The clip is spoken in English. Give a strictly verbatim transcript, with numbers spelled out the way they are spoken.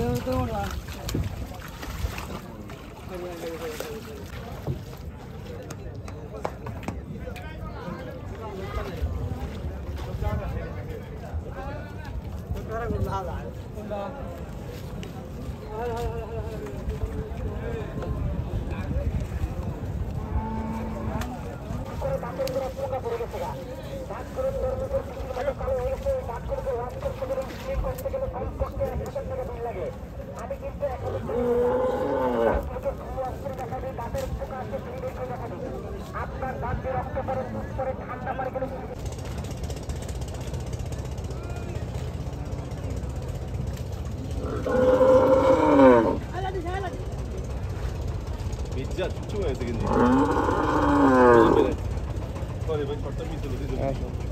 Sorry, but for the middle of the